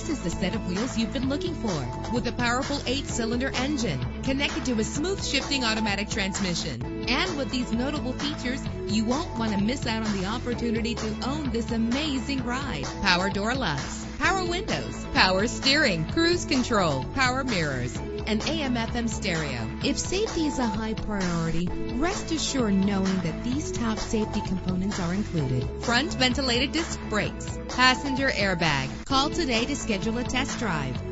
This is the set of wheels you've been looking for, with a powerful 8-cylinder engine connected to a smooth shifting automatic transmission. And with these notable features, you won't want to miss out on the opportunity to own this amazing ride. Power door locks, power windows, power steering, cruise control, power mirrors, and AM/FM stereo. If safety is a high priority, rest assured knowing that these top safety components are included. Front ventilated disc brakes, passenger airbag. Call today to schedule a test drive.